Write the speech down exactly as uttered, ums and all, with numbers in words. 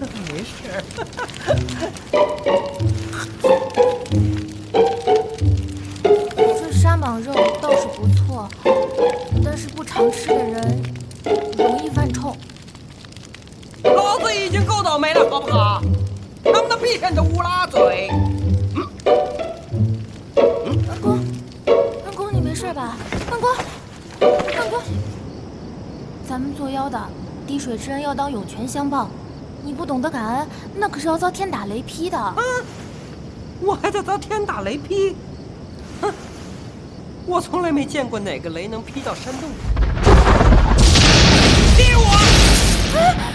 没事。这沙蟒肉倒是不错，但是不常吃的人容易犯冲。老子已经够倒霉了，好不好？能不能别跟你的乌拉嘴？嗯嗯、南宫，南宫，你没事吧？南宫，南宫，咱们作妖的。 滴水之恩要当涌泉相报，你不懂得感恩，那可是要遭天打雷劈的。啊！我还得遭天打雷劈？哼！我从来没见过哪个雷能劈到山洞里。劈我！啊